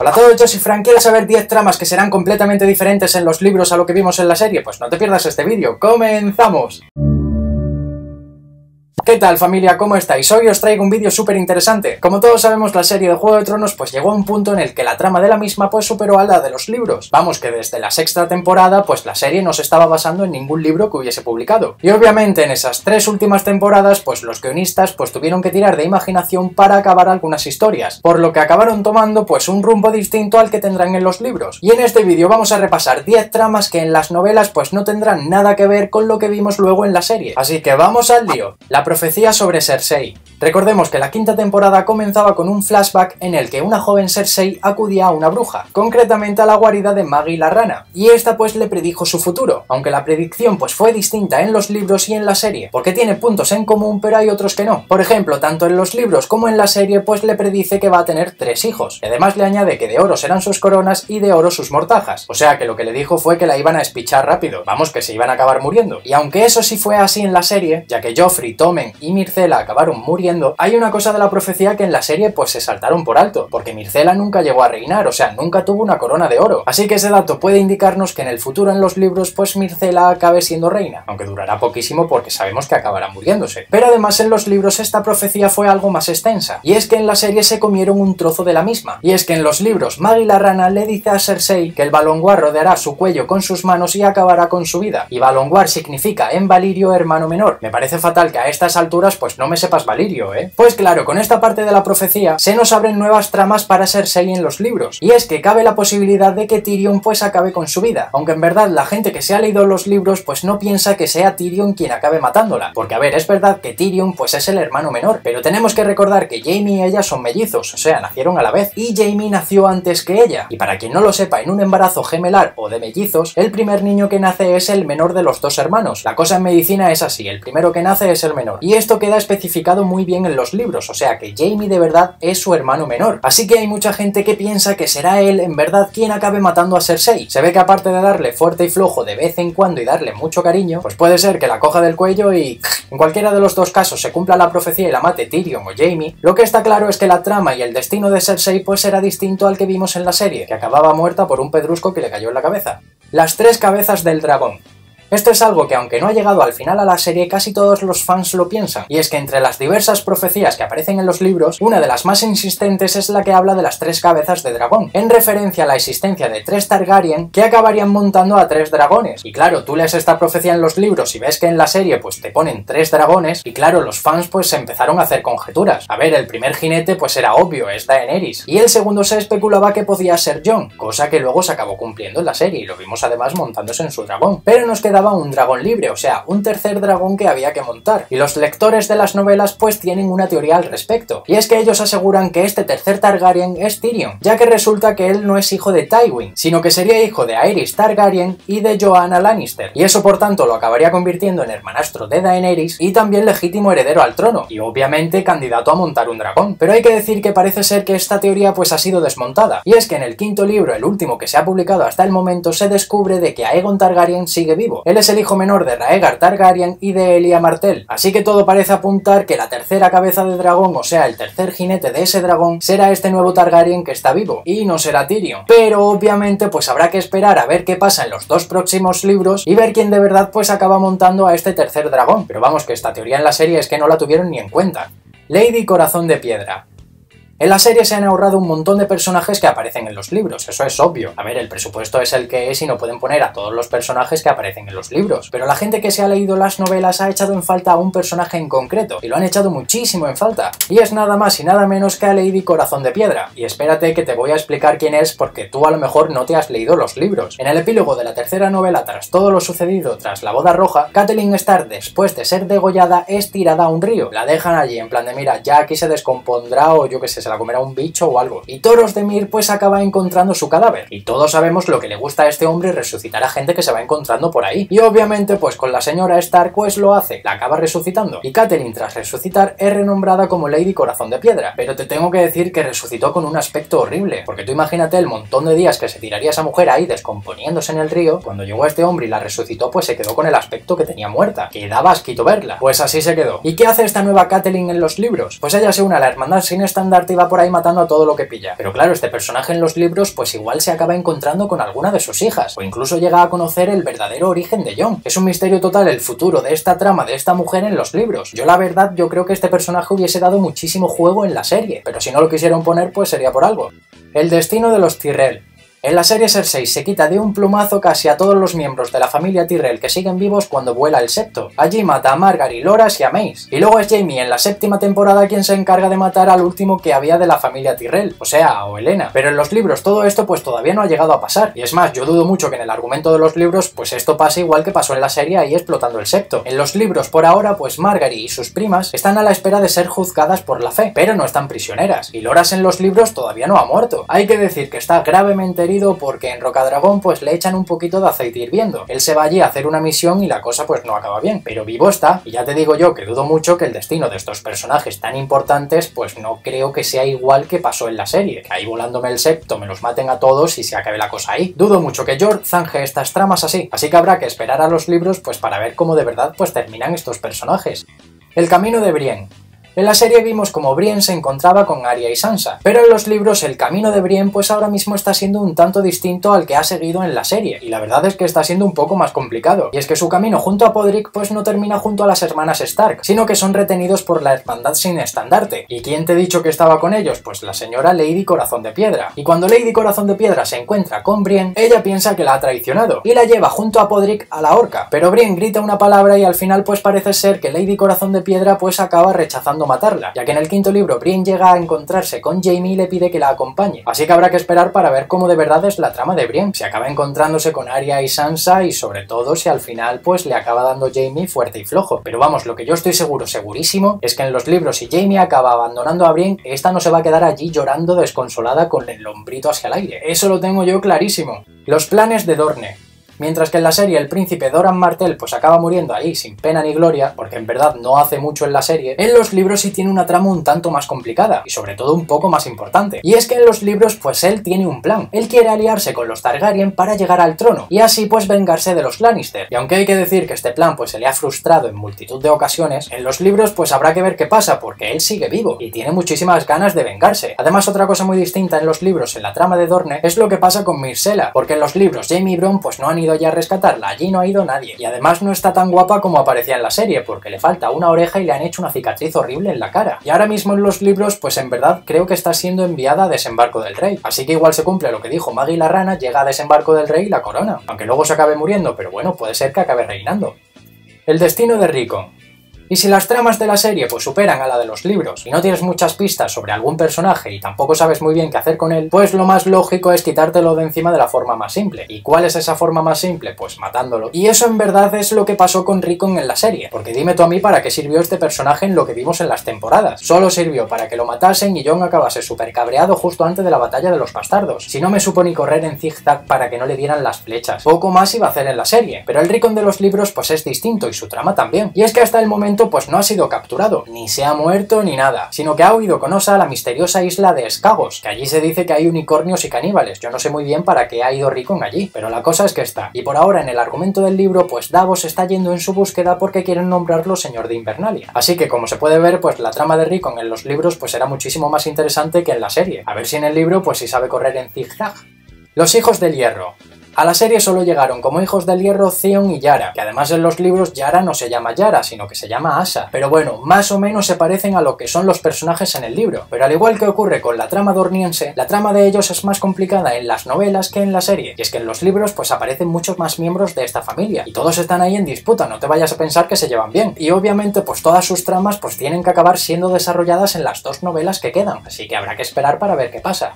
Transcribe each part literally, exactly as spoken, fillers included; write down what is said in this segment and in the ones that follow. Hola a todos, yo soy Frank. ¿Quieres saber diez tramas que serán completamente diferentes en los libros a lo que vimos en la serie? Pues no te pierdas este vídeo. ¡Comenzamos! ¿Qué tal familia? ¿Cómo estáis? Hoy os traigo un vídeo súper interesante. Como todos sabemos, la serie de Juego de Tronos pues llegó a un punto en el que la trama de la misma pues superó a la de los libros. Vamos, que desde la sexta temporada pues la serie no se estaba basando en ningún libro que hubiese publicado. Y obviamente en esas tres últimas temporadas pues los guionistas pues tuvieron que tirar de imaginación para acabar algunas historias, por lo que acabaron tomando pues un rumbo distinto al que tendrán en los libros. Y en este vídeo vamos a repasar diez tramas que en las novelas pues no tendrán nada que ver con lo que vimos luego en la serie. Así que vamos al lío. La profecía sobre Cersei. Recordemos que la quinta temporada comenzaba con un flashback en el que una joven Cersei acudía a una bruja, concretamente a la guarida de Maggie la rana, y esta pues le predijo su futuro, aunque la predicción pues fue distinta en los libros y en la serie, porque tiene puntos en común pero hay otros que no. Por ejemplo, tanto en los libros como en la serie pues le predice que va a tener tres hijos, y además le añade que de oro serán sus coronas y de oro sus mortajas, o sea que lo que le dijo fue que la iban a espichar rápido, vamos, que se iban a acabar muriendo. Y aunque eso sí fue así en la serie, ya que Joffrey, Tommen y Myrcella acabaron muriendo, hay una cosa de la profecía que en la serie pues se saltaron por alto, porque Myrcella nunca llegó a reinar, o sea, nunca tuvo una corona de oro. Así que ese dato puede indicarnos que en el futuro en los libros pues Myrcella acabe siendo reina, aunque durará poquísimo porque sabemos que acabará muriéndose. Pero además en los libros esta profecía fue algo más extensa, y es que en la serie se comieron un trozo de la misma. Y es que en los libros Maggie la rana le dice a Cersei que el balonguar rodeará su cuello con sus manos y acabará con su vida, y balonguar significa en Valirio hermano menor. Me parece fatal que a estas alturas pues no me sepas Valirio, ¿eh? Pues claro, con esta parte de la profecía se nos abren nuevas tramas para Cersei en los libros, y es que cabe la posibilidad de que Tyrion pues acabe con su vida, aunque en verdad la gente que se ha leído los libros pues no piensa que sea Tyrion quien acabe matándola, porque a ver, es verdad que Tyrion pues es el hermano menor, pero tenemos que recordar que Jaime y ella son mellizos, o sea, nacieron a la vez, y Jaime nació antes que ella, y para quien no lo sepa, en un embarazo gemelar o de mellizos, el primer niño que nace es el menor de los dos hermanos. La cosa en medicina es así, el primero que nace es el menor. Y esto queda especificado muy bien en los libros, o sea que Jaime de verdad es su hermano menor. Así que hay mucha gente que piensa que será él en verdad quien acabe matando a Cersei. Se ve que aparte de darle fuerte y flojo de vez en cuando y darle mucho cariño, pues puede ser que la coja del cuello y... En cualquiera de los dos casos se cumpla la profecía y la mate Tyrion o Jaime. Lo que está claro es que la trama y el destino de Cersei pues será distinto al que vimos en la serie, que acababa muerta por un pedrusco que le cayó en la cabeza. Las tres cabezas del dragón. Esto es algo que, aunque no ha llegado al final a la serie, casi todos los fans lo piensan, y es que entre las diversas profecías que aparecen en los libros, una de las más insistentes es la que habla de las tres cabezas de dragón, en referencia a la existencia de tres Targaryen que acabarían montando a tres dragones. Y claro, tú lees esta profecía en los libros y ves que en la serie pues te ponen tres dragones, y claro, los fans pues se empezaron a hacer conjeturas. A ver, el primer jinete pues era obvio, es Daenerys, y el segundo se especulaba que podía ser Jon, cosa que luego se acabó cumpliendo en la serie, y lo vimos además montándose en su dragón. Pero nos queda un dragón libre, o sea, un tercer dragón que había que montar, y los lectores de las novelas pues tienen una teoría al respecto, y es que ellos aseguran que este tercer Targaryen es Tyrion, ya que resulta que él no es hijo de Tywin, sino que sería hijo de Aerys Targaryen y de Joanna Lannister, y eso por tanto lo acabaría convirtiendo en hermanastro de Daenerys y también legítimo heredero al trono, y obviamente candidato a montar un dragón. Pero hay que decir que parece ser que esta teoría pues ha sido desmontada, y es que en el quinto libro, el último que se ha publicado hasta el momento, se descubre de que Aegon Targaryen sigue vivo. Él es el hijo menor de Rhaegar Targaryen y de Elia Martell, así que todo parece apuntar que la tercera cabeza de dragón, o sea, el tercer jinete de ese dragón, será este nuevo Targaryen que está vivo, y no será Tyrion. Pero obviamente pues habrá que esperar a ver qué pasa en los dos próximos libros y ver quién de verdad pues acaba montando a este tercer dragón, pero vamos, que esta teoría en la serie es que no la tuvieron ni en cuenta. Lady Corazón de Piedra. En la serie se han ahorrado un montón de personajes que aparecen en los libros, eso es obvio. A ver, el presupuesto es el que es y no pueden poner a todos los personajes que aparecen en los libros. Pero la gente que se ha leído las novelas ha echado en falta a un personaje en concreto, y lo han echado muchísimo en falta. Y es nada más y nada menos que a Lady Corazón de Piedra. Y espérate que te voy a explicar quién es, porque tú a lo mejor no te has leído los libros. En el epílogo de la tercera novela, tras todo lo sucedido tras la boda roja, Catelyn Stark, después de ser degollada, es tirada a un río. La dejan allí en plan de, mira, ya aquí se descompondrá o yo que sé, se la comerá un bicho o algo. Y Thoros de Myr pues acaba encontrando su cadáver, y todos sabemos lo que le gusta a este hombre, resucitar a gente que se va encontrando por ahí, y obviamente pues con la señora Stark pues lo hace, la acaba resucitando, y Catelyn tras resucitar es renombrada como Lady Corazón de Piedra. Pero te tengo que decir que resucitó con un aspecto horrible, porque tú imagínate el montón de días que se tiraría esa mujer ahí descomponiéndose en el río. Cuando llegó este hombre y la resucitó pues se quedó con el aspecto que tenía muerta, que daba asquito verla, pues así se quedó. ¿Y qué hace esta nueva Catelyn en los libros? Pues ella se une a la hermandad sin estandarte va por ahí matando a todo lo que pilla. Pero claro, este personaje en los libros pues igual se acaba encontrando con alguna de sus hijas, o incluso llega a conocer el verdadero origen de Jon. Es un misterio total el futuro de esta trama de esta mujer en los libros. Yo la verdad, yo creo que este personaje hubiese dado muchísimo juego en la serie, pero si no lo quisieron poner pues sería por algo. El destino de los Tyrell. En la serie Cersei se quita de un plumazo casi a todos los miembros de la familia Tyrell que siguen vivos cuando vuela el septo. Allí mata a Margaery, Loras y a Mace. Y luego es Jaime en la séptima temporada quien se encarga de matar al último que había de la familia Tyrell, o sea, a Olenna. Pero en los libros todo esto pues todavía no ha llegado a pasar. Y es más, yo dudo mucho que en el argumento de los libros pues esto pase igual que pasó en la serie ahí explotando el septo. En los libros por ahora pues Margaery y sus primas están a la espera de ser juzgadas por la fe, pero no están prisioneras. Y Loras en los libros todavía no ha muerto. Hay que decir que está gravemente porque en Rocadragón pues le echan un poquito de aceite hirviendo. Él se va allí a hacer una misión y la cosa pues no acaba bien, pero vivo está, y ya te digo yo que dudo mucho que el destino de estos personajes tan importantes pues no creo que sea igual que pasó en la serie, que ahí volándome el septo me los maten a todos y se acabe la cosa ahí. Dudo mucho que George zanje estas tramas así, así que habrá que esperar a los libros pues para ver cómo de verdad pues terminan estos personajes. El camino de Brienne. En la serie vimos como Brienne se encontraba con Arya y Sansa, pero en los libros el camino de Brienne pues ahora mismo está siendo un tanto distinto al que ha seguido en la serie, y la verdad es que está siendo un poco más complicado, y es que su camino junto a Podrick pues no termina junto a las hermanas Stark, sino que son retenidos por la hermandad sin estandarte. ¿Y quién te he dicho que estaba con ellos? Pues la señora Lady Corazón de Piedra. Y cuando Lady Corazón de Piedra se encuentra con Brienne, ella piensa que la ha traicionado, y la lleva junto a Podrick a la horca, pero Brienne grita una palabra y al final pues parece ser que Lady Corazón de Piedra pues acaba rechazando matarla, ya que en el quinto libro Brienne llega a encontrarse con Jaime y le pide que la acompañe, así que habrá que esperar para ver cómo de verdad es la trama de Brienne, si acaba encontrándose con Arya y Sansa y sobre todo si al final pues le acaba dando Jaime fuerte y flojo. Pero vamos, lo que yo estoy seguro, segurísimo, es que en los libros si Jaime acaba abandonando a Brienne, esta no se va a quedar allí llorando desconsolada con el lombrito hacia el aire, eso lo tengo yo clarísimo. Los planes de Dorne. Mientras que en la serie el príncipe Doran Martell pues acaba muriendo ahí sin pena ni gloria, porque en verdad no hace mucho en la serie, en los libros sí tiene una trama un tanto más complicada, y sobre todo un poco más importante. Y es que en los libros pues él tiene un plan, él quiere aliarse con los Targaryen para llegar al trono, y así pues vengarse de los Lannister. Y aunque hay que decir que este plan pues se le ha frustrado en multitud de ocasiones, en los libros pues habrá que ver qué pasa, porque él sigue vivo, y tiene muchísimas ganas de vengarse. Además otra cosa muy distinta en los libros en la trama de Dorne es lo que pasa con Myrcella, porque en los libros Jaime y Bronn pues no han ido ya a rescatarla, allí no ha ido nadie, y además no está tan guapa como aparecía en la serie porque le falta una oreja y le han hecho una cicatriz horrible en la cara, y ahora mismo en los libros pues en verdad creo que está siendo enviada a Desembarco del Rey, así que igual se cumple lo que dijo Maggie la Rana, llega a Desembarco del Rey y la corona, aunque luego se acabe muriendo, pero bueno, puede ser que acabe reinando. El destino de Rickon. Y si las tramas de la serie pues superan a la de los libros y no tienes muchas pistas sobre algún personaje y tampoco sabes muy bien qué hacer con él, pues lo más lógico es quitártelo de encima de la forma más simple. ¿Y cuál es esa forma más simple? Pues matándolo. Y eso en verdad es lo que pasó con Rickon en la serie, porque dime tú a mí para qué sirvió este personaje en lo que vimos en las temporadas. Solo sirvió para que lo matasen y Jon acabase súper cabreado justo antes de la batalla de los bastardos. Si no me supo ni correr en zigzag para que no le dieran las flechas. Poco más iba a hacer en la serie, pero el Rickon de los libros pues es distinto y su trama también. Y es que hasta el momento pues no ha sido capturado, ni se ha muerto ni nada, sino que ha huido con Osa a la misteriosa isla de Escagos, que allí se dice que hay unicornios y caníbales, yo no sé muy bien para qué ha ido Rickon allí, pero la cosa es que está. Y por ahora en el argumento del libro pues Davos está yendo en su búsqueda porque quieren nombrarlo señor de Invernalia, así que como se puede ver pues la trama de Rickon en los libros pues era muchísimo más interesante que en la serie, a ver si en el libro pues si sabe correr en zigzag. Los hijos del hierro. A la serie solo llegaron como hijos del hierro Theon y Yara, que además en los libros Yara no se llama Yara, sino que se llama Asa. Pero bueno, más o menos se parecen a lo que son los personajes en el libro. Pero al igual que ocurre con la trama dorniense, la trama de ellos es más complicada en las novelas que en la serie. Y es que en los libros pues aparecen muchos más miembros de esta familia, y todos están ahí en disputa, no te vayas a pensar que se llevan bien. Y obviamente pues todas sus tramas pues tienen que acabar siendo desarrolladas en las dos novelas que quedan, así que habrá que esperar para ver qué pasa.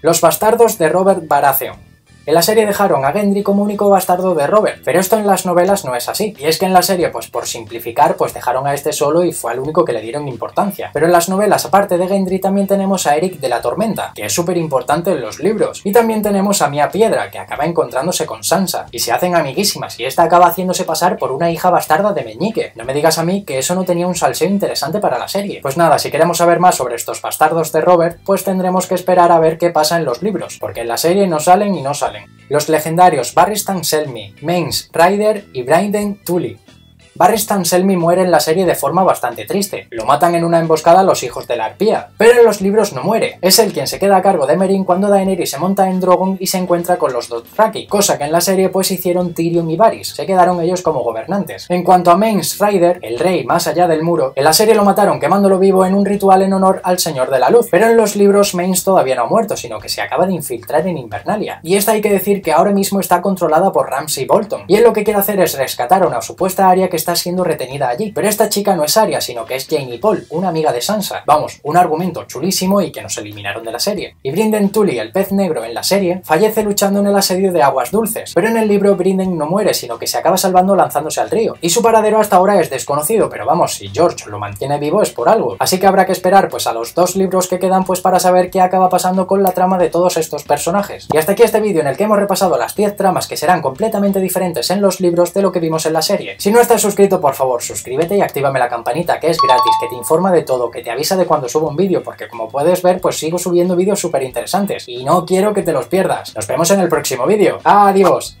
Los bastardos de Robert Baratheon. En la serie dejaron a Gendry como único bastardo de Robert, pero esto en las novelas no es así. Y es que en la serie, pues por simplificar, pues dejaron a este solo y fue al único que le dieron importancia. Pero en las novelas, aparte de Gendry, también tenemos a Eric de la Tormenta, que es súper importante en los libros. Y también tenemos a Mia Piedra, que acaba encontrándose con Sansa, y se hacen amiguísimas, y esta acaba haciéndose pasar por una hija bastarda de Meñique. No me digas a mí que eso no tenía un salseo interesante para la serie. Pues nada, si queremos saber más sobre estos bastardos de Robert, pues tendremos que esperar a ver qué pasa en los libros, porque en la serie no salen y no salen. Los legendarios Barristan Selmy, Mance Rayder y Brynden Tully. Barristan Selmy muere en la serie de forma bastante triste. Lo matan en una emboscada a los hijos de la arpía, pero en los libros no muere. Es él quien se queda a cargo de Meereen cuando Daenerys se monta en Drogon y se encuentra con los Dothraki, cosa que en la serie pues hicieron Tyrion y Varys, se quedaron ellos como gobernantes. En cuanto a Mance Rayder, el rey más allá del muro, en la serie lo mataron quemándolo vivo en un ritual en honor al Señor de la Luz, pero en los libros Mance todavía no ha muerto, sino que se acaba de infiltrar en Invernalia. Y esta hay que decir que ahora mismo está controlada por Ramsay Bolton, y él lo que quiere hacer es rescatar a una supuesta Arya que está siendo retenida allí. Pero esta chica no es Arya, sino que es Jane y Paul, una amiga de Sansa. Vamos, un argumento chulísimo y que nos eliminaron de la serie. Y Brynden Tully, el pez negro en la serie, fallece luchando en el asedio de Aguas Dulces, pero en el libro Brynden no muere, sino que se acaba salvando lanzándose al río. Y su paradero hasta ahora es desconocido, pero vamos, si George lo mantiene vivo es por algo. Así que habrá que esperar pues a los dos libros que quedan pues para saber qué acaba pasando con la trama de todos estos personajes. Y hasta aquí este vídeo en el que hemos repasado las diez tramas que serán completamente diferentes en los libros de lo que vimos en la serie. Si no estás suscrito, por favor, suscríbete y actívame la campanita, que es gratis, que te informa de todo, que te avisa de cuando subo un vídeo, porque como puedes ver pues sigo subiendo vídeos súper interesantes y no quiero que te los pierdas. Nos vemos en el próximo vídeo. ¡Adiós!